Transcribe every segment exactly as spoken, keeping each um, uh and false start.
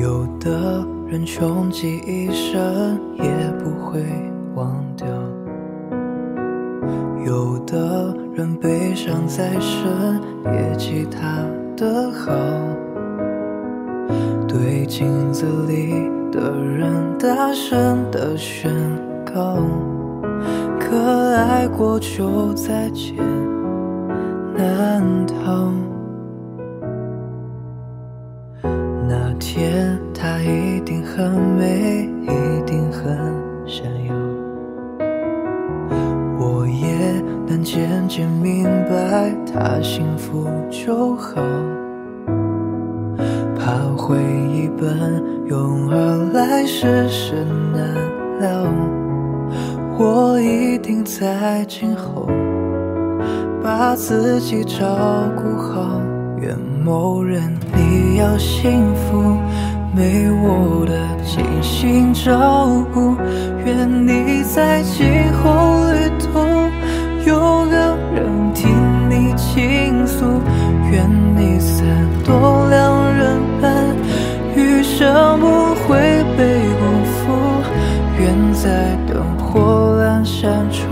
有的人穷极一生也不会忘掉，有的人悲伤再深也记他的好。对镜子里的人大声的宣告，可爱过就再见难逃。那天她一定很美，一定很闪耀，我也能渐渐明白她幸福就好。怕回忆奔涌而来，世事难料，我一定在今后把自己照顾好。愿某人你要幸福，没我的精心照顾。愿你在今后旅途有个人听你倾诉。愿你三多两人伴，余生不会被辜负。愿在灯火阑珊处，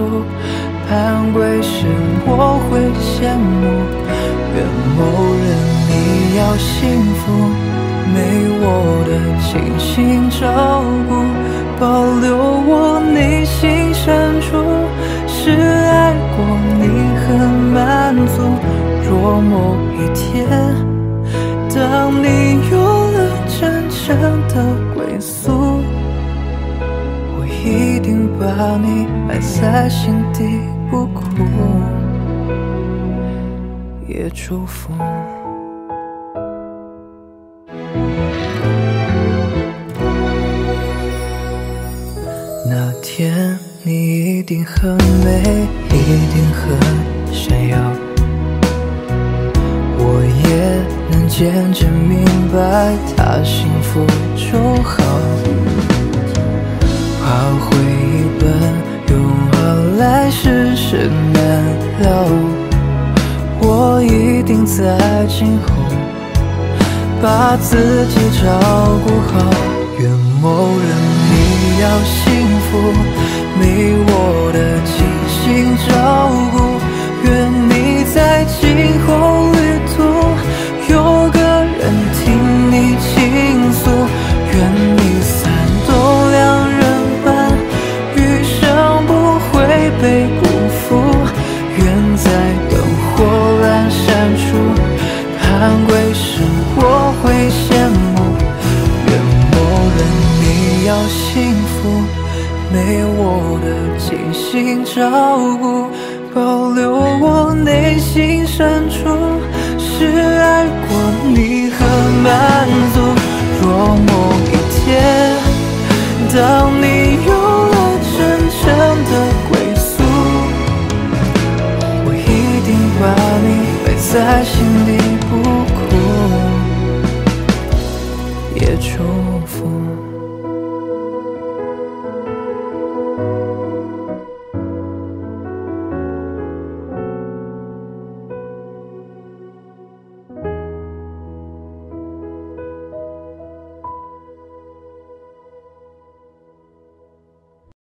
盼归时我会羡慕。愿某人你要幸福，没我的精心照顾，保留我内心深处是爱过你很满足。若某一天，当你有了真正的归宿，我一定把你埋在心底不哭，也祝福。那天你一定很美，一定很闪耀，我也能渐渐明白她幸福就好。怕回忆奔涌而来，世事难料，我一定在今后把自己照顾好。愿某人你要幸福，没我的精心照顾。愿你在今后旅途有个人听你倾诉。愿你三冬两人伴，余生不会被辜负。愿在火阑珊处，盼归时我会羡慕。愿某人你要幸福，没我的精心照顾，保留我内心深处是爱过你和满足。若某一天，当你有了真正的归宿，我一定把你埋在心底不哭，也祝福。